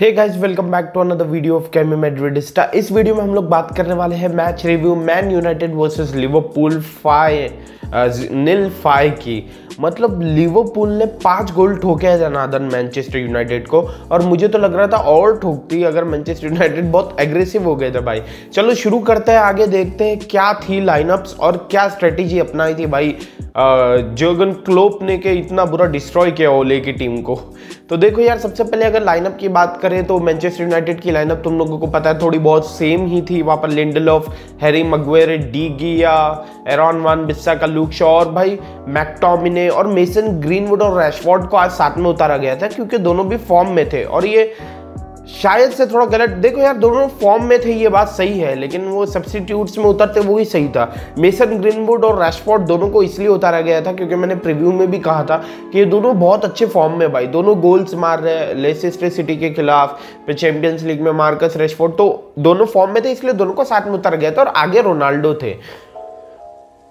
Hey guys welcome back to another video of chemo Madridista. इस वीडियो में हम लोग बात करने वाले हैं match review Man United versus Liverpool 5-0 की। मतलब लिवरपूल ने 5 गोल ठोके हैं जनादन मैनचेस्टर यूनाइटेड को, और मुझे तो लग रहा था और ठोकती अगर मैनचेस्टर यूनाइटेड बहुत एग्रेसिव हो गए थे भाई। चलो शुरू करते हैं, आगे देखते हैं क्या थी लाइनअप्स और क्या स्ट्रेटेजी अपनाई थी भाई जर्गन क्लोप ने के इतना बुरा डिस्ट्रॉय किया ओले की टीम को। तो देखो यार, सबसे पहले अगर लाइनअप की बात करें तो मैनचेस्टर यूनाइटेड की लाइनअप तुम लोगों को पता है थोड़ी बहुत सेम ही थी। वहाँ पर Lindelof, Harry Maguire, De Gea, Aaron Wan Bissaka, Luke Shaw और भाई मैकटोमिने और मेसन ग्रीनवुड और रैशफोर्ड को आज साथ में उतारा गया था क्योंकि दोनों भी फॉर्म में थे। और ये शायद से थोड़ा गलत, देखो यार दोनों फॉर्म में थे ये बात सही है, लेकिन वो सब्स्टिट्यूट्स में उतरते वो ही सही था। मेसन ग्रीनवुड और रैशफोर्ड दोनों को इसलिए उतारा गया था क्योंकि मैंने प्रीव्यू में भी कहा था कि ये दोनों बहुत अच्छे फॉर्म में भाई, दोनों गोल्स मार रहे हैं लेसेस्टर सिटी के खिलाफ, फिर चैंपियंस लीग में मार्कस रैशफोर्ड, तो दोनों फॉर्म में थे इसलिए दोनों को साथ में उतारा गया था। और आगे रोनाल्डो थे,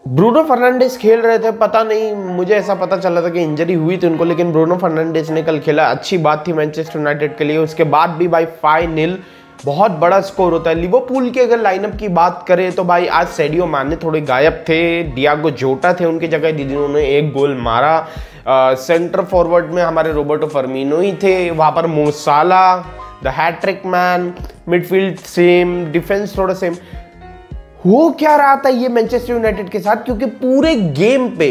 ब्रूनो फर्नांडिस खेल रहे थे, पता नहीं मुझे ऐसा पता चला था कि इंजरी हुई थी उनको, लेकिन ब्रूनो फर्नांडिस ने कल खेला, अच्छी बात थी मैनचेस्टर यूनाइटेड के लिए। उसके बाद भी भाई 5-0 बहुत बड़ा स्कोर होता है। लिवरपूल के अगर लाइनअप की बात करें तो भाई आज सैडियो माने थोड़े गायब थे, डियागो जोटा थे उनकी जगह जिन्होंने एक गोल मारा। सेंटर फॉरवर्ड में हमारे रोबर्टो फर्मिनो ही थे, वहाँ पर Mo Salah the hat trick man, midfield same, defence थोड़ा सेम। वो क्या रहा था ये मैनचेस्टर यूनाइटेड के साथ, क्योंकि पूरे गेम पे,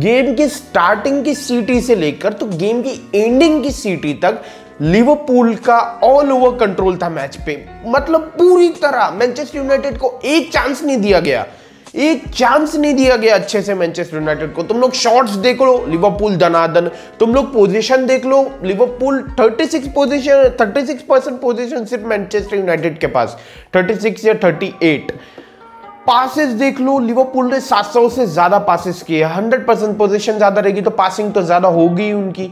गेम की स्टार्टिंग की सीटी से लेकर तो गेम की एंडिंग की सीटी तक लिवरपूल का ऑल ओवर कंट्रोल था मैच पे। मतलब पूरी तरह मैनचेस्टर यूनाइटेड को एक चांस नहीं दिया गया, एक चांस नहीं दिया गया अच्छे से मैनचेस्टर यूनाइटेड को। तुम लोग शॉट्स देख लो, लिवरपूल दनादन, तुम लोग पोजीशन देख लो, लिवरपूल 36% पोजीशन सिर्फ मैनचेस्टर यूनाइटेड के पास, 36 या 38। पासेस देख लो, लिवरपूल ने 700 से ज्यादा पासेस किए, 100% पोजीशन ज्यादा रहेगी तो पासिंग तो ज्यादा होगी उनकी।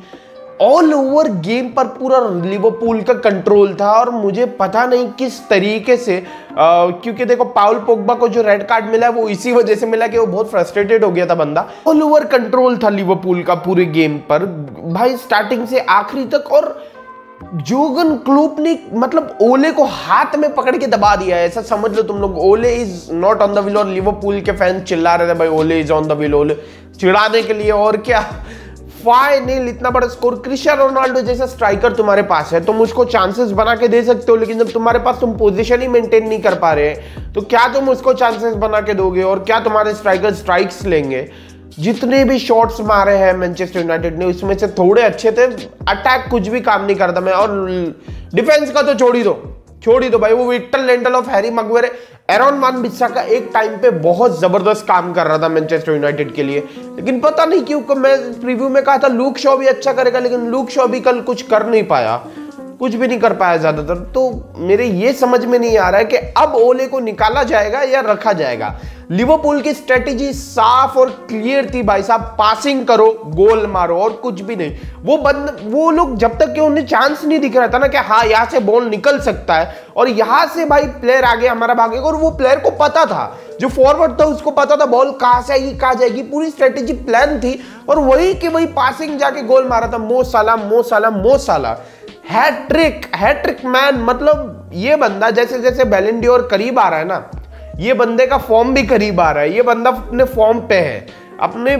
ऑल ओवर गेम पर पूरा लिवरपूल का कंट्रोल था, और मुझे पता नहीं किस तरीके से क्योंकि देखो पाउल पोग्बा को जो रेड कार्ड मिला है वो इसी वजह से मिला कि वो बहुत फ्रस्ट्रेटेड हो गया था बंदा। ऑल ओवर कंट्रोल था लिवरपूल का पूरे गेम पर भाई, स्टार्टिंग से आखिरी तक। और जोर्गन क्लोप ने मतलब ओले को हाथ में पकड़ के दबा दिया है, ऐसा समझ लो तुम लोग। Ole is not on the wheel, और लिवरपूल के फैन चिल्ला रहे थे भाई ओले इज ऑन द व्हील, ओले चिढ़ाने के लिए। और क्या 5-0 इतना बड़ा स्कोर, क्रिस्टियानो रोनाल्डो जैसा स्ट्राइकर तुम्हारे पास है, तुम उसको चांसेस बना के दे सकते हो, लेकिन जब तुम्हारे पास तुम पोजीशन ही मेंटेन नहीं कर पा रहे तो क्या तुम उसको चांसेस बना के दोगे, और क्या तुम्हारे स्ट्राइकर स्ट्राइक्स लेंगे। जितने भी शॉट्स मारे हैं मैनचेस्टर यूनाइटेड ने उसमें से थोड़े अच्छे थे, अटैक कुछ भी काम नहीं करता मैं। और डिफेंस का तो छोड़ ही दो भाई, वो Victor Lindelof, Harry Maguire, Aaron Wan Bissaka एक टाइम पे बहुत जबरदस्त काम कर रहा था मैनचेस्टर यूनाइटेड के लिए, लेकिन पता नहीं क्यों मैं प्रीव्यू में कहा था लूक शॉ भी अच्छा करेगा, लेकिन लूक शॉ भी कल कुछ कर नहीं पाया, कुछ भी नहीं कर पाया ज्यादातर। तो मेरे ये समझ में नहीं आ रहा है कि अब ओले को निकाला जाएगा या रखा जाएगा। लिवरपूल की स्ट्रेटेजी साफ और क्लियर थी भाई साहब, पासिंग करो, गोल मारो, और कुछ भी नहीं। वो लोग जब तक कि उन्हें चांस नहीं दिख रहा था ना कि हाँ यहाँ से बॉल निकल सकता है, और यहाँ से भाई प्लेयर आगे हमारा भागेगा, और वो प्लेयर को पता था, जो फॉरवर्ड था उसको पता था बॉल कहाँ से आएगी कहाँ जाएगी, पूरी स्ट्रेटेजी प्लान थी, और वही कि वही पासिंग जाके गोल मारा था। मो सालाह हैट्रिक मैन, मतलब ये बंदा जैसे जैसे बैलन डी ऑर करीब आ रहा है ना, ये बंदे का फॉर्म भी करीब आ रहा है, ये बंदा अपने फॉर्म पे है, अपने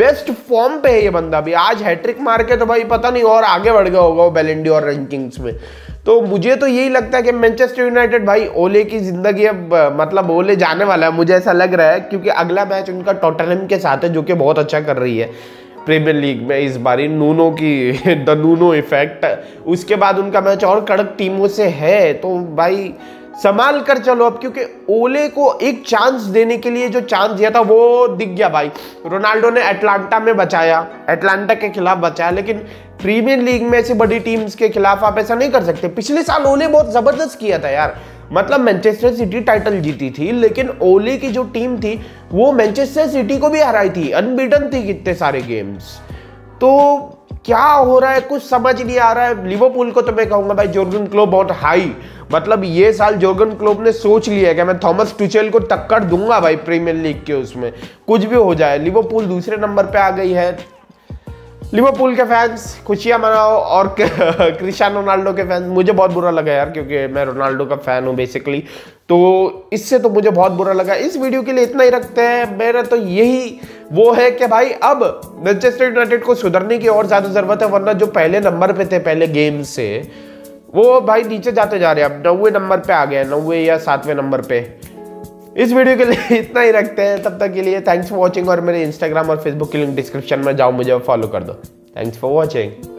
बेस्ट फॉर्म पे है ये बंदा भी। आज हैट्रिक मार के तो भाई पता नहीं और आगे बढ़ गया होगा वो बैलन डी ऑर रैंकिंग्स में। तो मुझे तो यही लगता है कि मैनचेस्टर यूनाइटेड भाई ओले की जिंदगी अब मतलब ओले जाने वाला है, मुझे ऐसा लग रहा है, क्योंकि अगला मैच उनका टॉटनहम के साथ है जो कि बहुत अच्छा कर रही है प्रीमियर लीग में इस बारी, नूनो की द नूनो इफेक्ट। उसके बाद उनका मैच और कड़क टीमों से है, तो भाई संभाल कर चलो अब, क्योंकि ओले को एक चांस देने के लिए जो चांस दिया था वो दिख गया भाई। रोनाल्डो ने अटलांटा में बचाया, अटलांटा के खिलाफ बचाया, लेकिन प्रीमियर लीग में ऐसी बड़ी टीम्स के खिलाफ आप ऐसा नहीं कर सकते। पिछले साल ओले बहुत जबरदस्त किया था यार, मतलब मैनचेस्टर सिटी टाइटल जीती थी, लेकिन ओले की जो टीम थी वो मैनचेस्टर सिटी को भी हराई थी, अनबीटन थी कितने सारे गेम्स। तो क्या हो रहा है कुछ समझ नहीं आ रहा है। लिवरपूल को तो मैं कहूंगा भाई जोर्गन क्लोप बहुत हाई, मतलब ये साल जोर्गन क्लोप ने सोच लिया है कि मैं थॉमस टुचेल को टक्कर दूंगा भाई प्रीमियर लीग के, उसमें कुछ भी हो जाए। लिवरपूल दूसरे नंबर पे आ गई है, लिवरपूल के फैंस खुशियाँ मनाओ और क्रिस्टियानो रोनाल्डो के फैंस, मुझे बहुत बुरा लगा यार क्योंकि मैं रोनाल्डो का फ़ैन हूँ बेसिकली, तो इससे तो मुझे बहुत बुरा लगा। इस वीडियो के लिए इतना ही रखते हैं। मेरा तो यही वो है कि भाई अब मैनचेस्टर यूनाइटेड को सुधरने की और ज़्यादा ज़रूरत है, वरना जो पहले नंबर पे थे पहले गेम से वो भाई नीचे जाते जा रहे हैं, अब 90 नंबर पे आ गए, 90 या 7वें नंबर पे। इस वीडियो के लिए इतना ही रखते हैं, तब तक के लिए थैंक्स फॉर वॉचिंग और मेरे इंस्टाग्राम और फेसबुक की लिंक डिस्क्रिप्शन में जाओ, मुझे फॉलो कर दो। Thanks for watching.